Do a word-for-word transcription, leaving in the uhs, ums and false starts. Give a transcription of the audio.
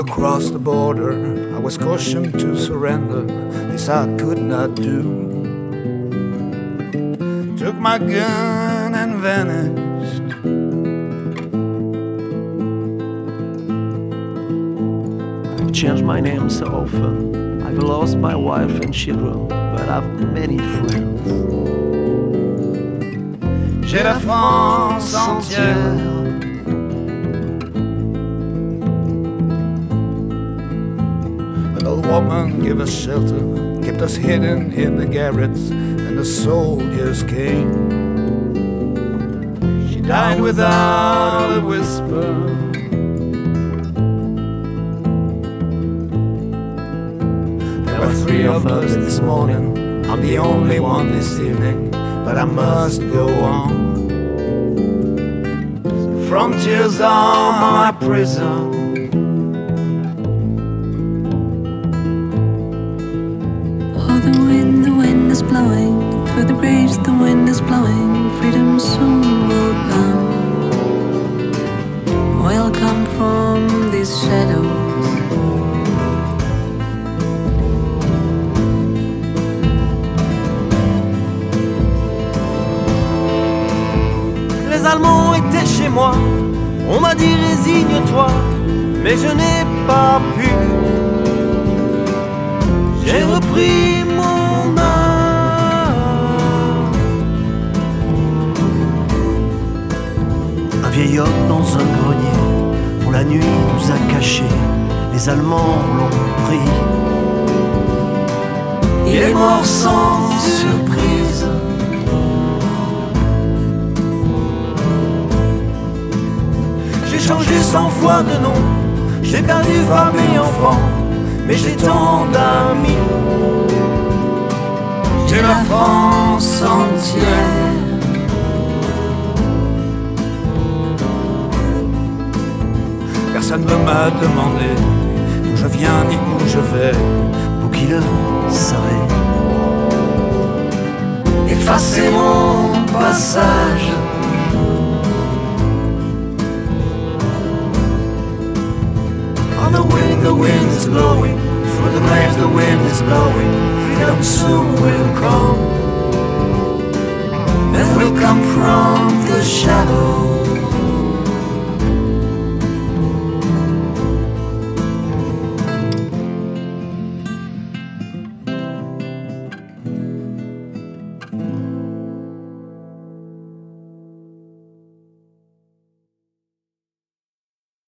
across the border, I was cautioned to surrender. This I could not do. Took my gun and vanished. I've changed my name so often. I've lost my wife and children, but I've many friends. J'ai la France entière. An old woman gave us shelter, kept us hidden in the garrets, and the soldiers came. She died without a whisper. There were three of us this morning, I'm the only one this evening, but I must go on. The frontiers are my prison. Blowing through the graves, the wind is blowing. Freedom soon will come. Will come from these shadows. Les Allemands étaient chez moi. On m'a dit résigne-toi, mais je n'ai pas pu. J'ai repris mon âme. Un vieil homme dans un grenier, pour la nuit nous a cachés, les Allemands l'ont pris. Il est mort sans surprise. J'ai changé cent fois de nom, j'ai perdu femme et enfants, mais j'ai tant d'amis. J'ai la France entière. Personne ne m'a demandé d'où je viens ni où je vais. Pour qui le savait, effacez mon passage. On the wind, the wind is blowing. Through the graves, the wind is blowing. Freedom soon will come. It will come from the shadows.